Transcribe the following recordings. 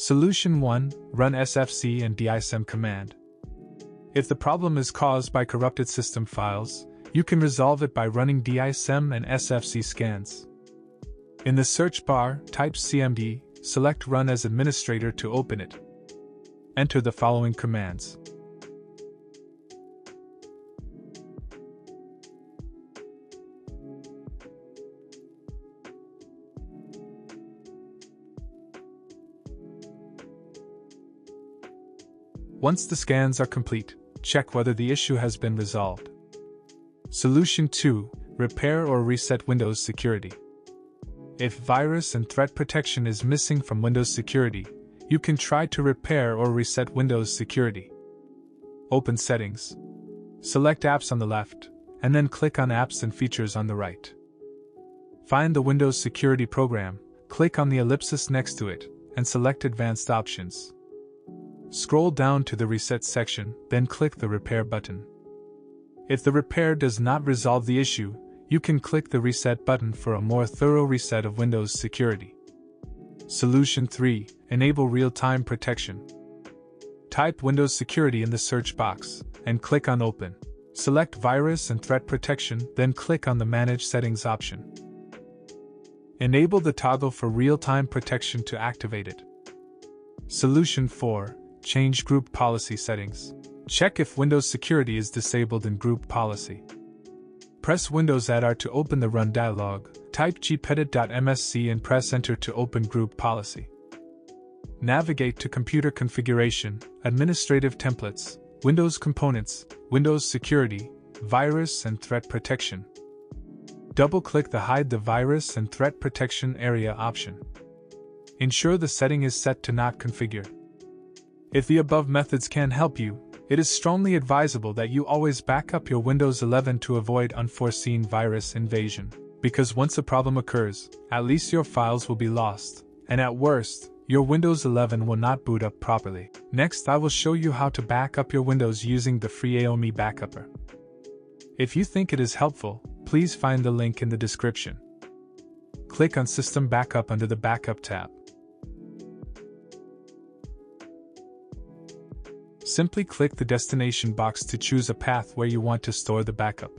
Solution 1. Run SFC and DISM command. If the problem is caused by corrupted system files, you can resolve it by running DISM and SFC scans. In the search bar, type CMD, select Run as Administrator to open it. Enter the following commands. Once the scans are complete, check whether the issue has been resolved. Solution 2. Repair or reset Windows Security. If virus and threat protection is missing from Windows Security, you can try to repair or reset Windows Security. Open Settings. Select Apps on the left, and then click on Apps and Features on the right. Find the Windows Security program, click on the ellipsis next to it, and select Advanced Options. Scroll down to the Reset section, then click the Repair button. If the repair does not resolve the issue, you can click the Reset button for a more thorough reset of Windows Security. Solution 3. Enable Real-Time Protection. Type Windows Security in the search box, and click on Open. Select Virus and Threat Protection, then click on the Manage Settings option. Enable the toggle for Real-Time Protection to activate it. Solution 4. Change Group Policy settings. Check if Windows Security is disabled in Group Policy. Press Windows+R to open the Run dialog, type gpedit.msc and press Enter to open Group Policy. Navigate to Computer Configuration, Administrative Templates, Windows Components, Windows Security, Virus and Threat Protection. Double-click the Hide the Virus and Threat Protection Area option. Ensure the setting is set to Not Configure. If the above methods can help you, it is strongly advisable that you always back up your Windows 11 to avoid unforeseen virus invasion, because once a problem occurs, at least your files will be lost, and at worst, your Windows 11 will not boot up properly. Next, I will show you how to back up your Windows using the free AOMEI Backupper. If you think it is helpful, please find the link in the description. Click on System Backup under the Backup tab. Simply click the destination box to choose a path where you want to store the backup.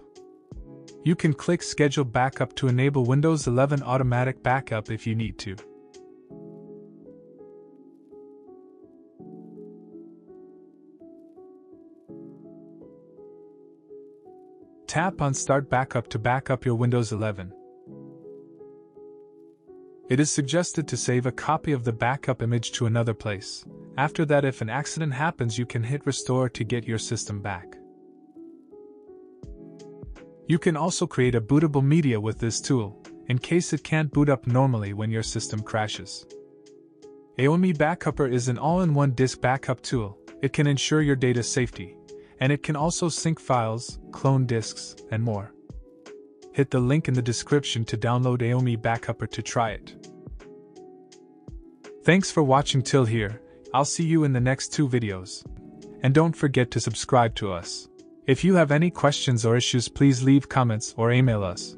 You can click Schedule Backup to enable Windows 11 automatic backup if you need to. Tap on Start Backup to back up your Windows 11. It is suggested to save a copy of the backup image to another place. After that, if an accident happens, you can hit Restore to get your system back. You can also create a bootable media with this tool, in case it can't boot up normally when your system crashes. AOMEI Backupper is an all-in-one disk backup tool. It can ensure your data safety, and it can also sync files, clone disks, and more. Hit the link in the description to download AOMEI Backupper to try it. Thanks for watching till here. I'll see you in the next 2 videos. And don't forget to subscribe to us. If you have any questions or issues, please leave comments or email us.